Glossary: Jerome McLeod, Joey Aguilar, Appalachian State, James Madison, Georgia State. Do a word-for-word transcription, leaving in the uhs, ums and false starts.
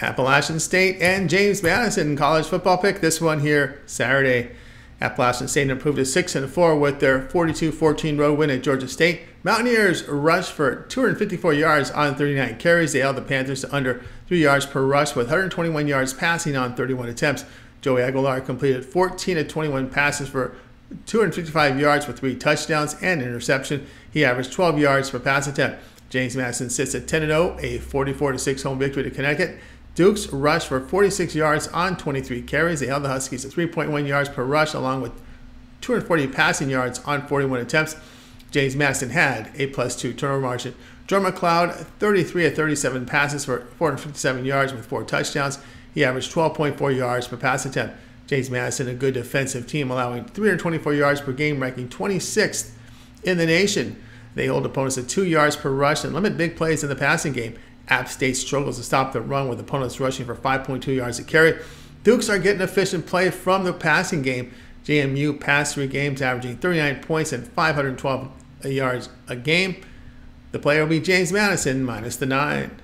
Appalachian State and James Madison college football pick. This one here Saturday. Appalachian State improved to six and four with their forty-two fourteen road win at Georgia State. Mountaineers rushed for two hundred fifty-four yards on thirty-nine carries. They held the Panthers to under three yards per rush with one hundred twenty-one yards passing on thirty-one attempts. Joey Aguilar completed fourteen of twenty-one passes for two hundred fifty-five yards with three touchdowns and an interception. He averaged twelve yards per pass attempt. James Madison sits at ten and oh, a forty-four to six home victory to Connecticut. Dukes rushed for forty-six yards on twenty-three carries. They held the Huskies at three point one yards per rush along with two hundred forty passing yards on forty-one attempts. James Madison had a plus two turnover margin. Jerome McLeod, thirty-three of thirty-seven passes for four hundred fifty-seven yards with four touchdowns. He averaged twelve point four yards per pass attempt. James Madison, a good defensive team, allowing three hundred twenty-four yards per game, ranking twenty-sixth in the nation. They hold opponents at two yards per rush and limit big plays in the passing game. App State struggles to stop the run with opponents rushing for five point two yards a carry. Dukes are getting efficient play from the passing game. J M U passed three games, averaging thirty-nine points and five hundred twelve yards a game. The player will be James Madison, minus the nine.